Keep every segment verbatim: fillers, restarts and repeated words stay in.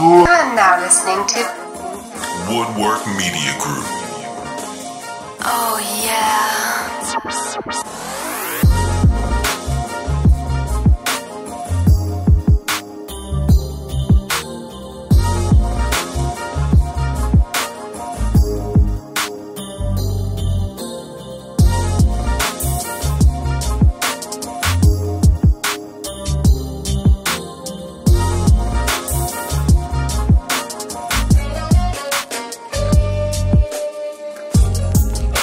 You are now listening to Woodwork Media Group. Oh, yeah.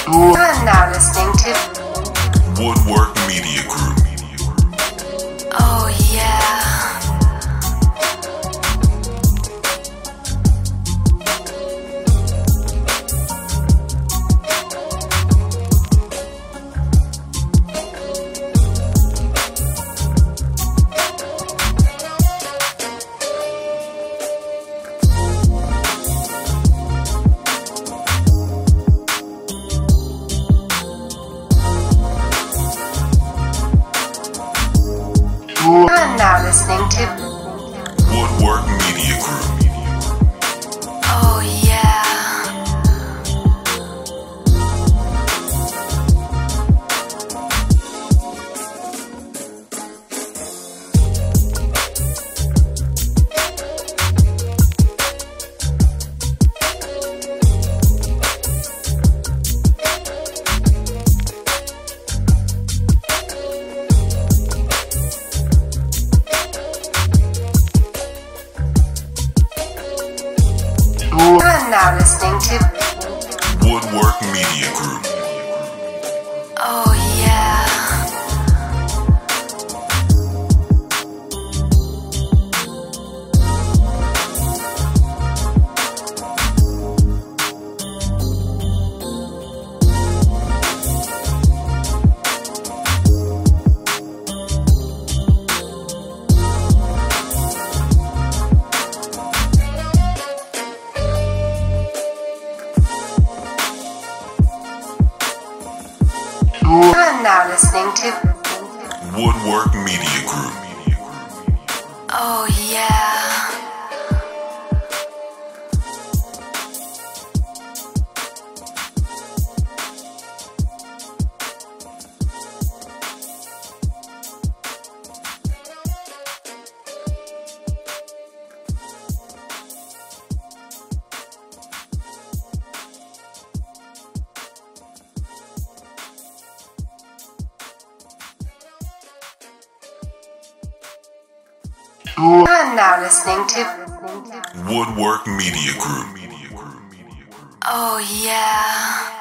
You are now listening to Woodwork Media Group. Oh, yeah. You are now listening to Woodwork Media Group. Oh, yeah. You are now listening to Woodwork Media Group. Oh, yeah. You are now listening to Woodwork Media Group. Oh, yeah. You are now listening to Woodwork Media Group. Oh, yeah.